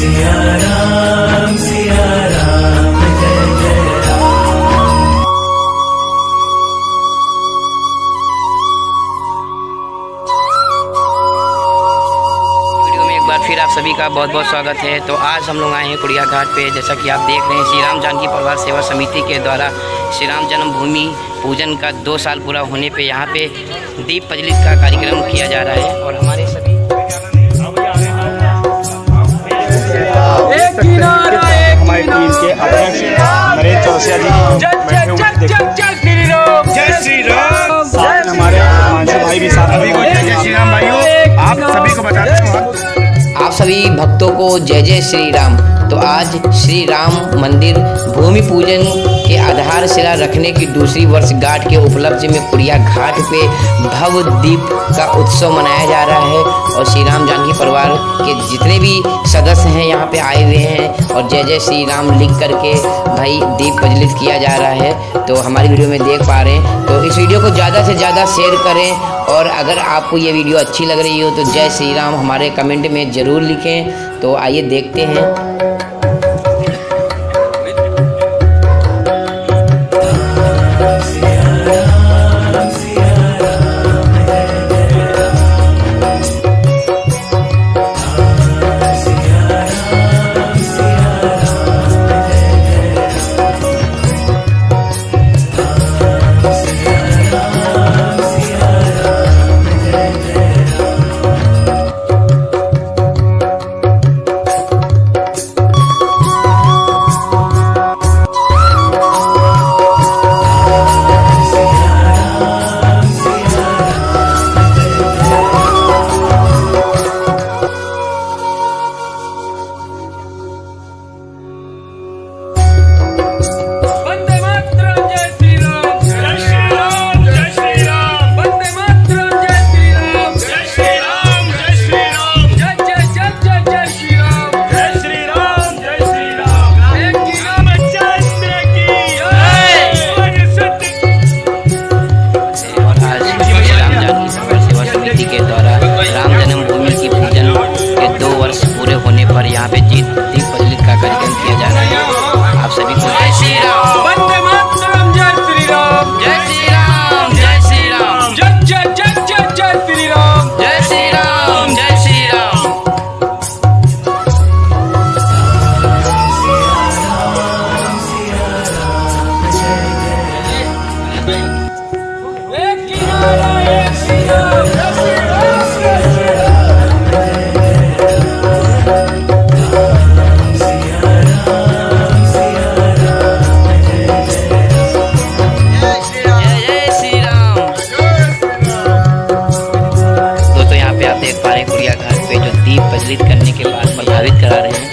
फिर आप सभी का बहुत बहुत स्वागत है। तो आज हम लोग आए हैं कुड़िया घाट पे। जैसा कि आप देख रहे हैं, श्री राम जानकी परिवार सेवा समिति के द्वारा श्री राम जन्म भूमि पूजन का 2 साल पूरा होने पे यहाँ पे दीप प्रज्वलित का कार्यक्रम किया जा रहा है। और हमारे सभी हमारी टीम के अध्यक्ष नरेश चौसिया जी, हमारे भाई भी साथ में, आप सभी को बता दें, आप सभी भक्तों को जय जय श्री राम। तो आज श्री राम मंदिर भूमि पूजन के आधारशिला रखने की दूसरी वर्षगांठ के उपलक्ष्य में कुड़िया घाट पे भव्य दीप का उत्सव मनाया जा रहा है। और श्री राम जानकी परिवार के जितने भी सदस्य हैं यहाँ पे आए हुए हैं और जय जय श्री राम लिख करके भाई दीप प्रज्वलित किया जा रहा है। तो हमारी वीडियो में देख पा रहे हैं, तो इस वीडियो को ज़्यादा से ज़्यादा शेयर करें। और अगर आपको ये वीडियो अच्छी लग रही हो तो जय श्री राम हमारे कमेंट में ज़रूर लिखें। तो आइए देखते हैं। यहाँ पे जीत दीप प्रज्वलित का कार्यक्रम किया जा रहा है। आप सभी को जय श्री राम, वंदे मातरम, जय श्री राम, जय श्री राम, जय श्री राम, जय जय जय जय जय श्री राम, जय श्री राम, जय श्री राम। एक किनारा एक सीधा प्रज्वलित करने के बाद प्रभावित करा रहे हैं।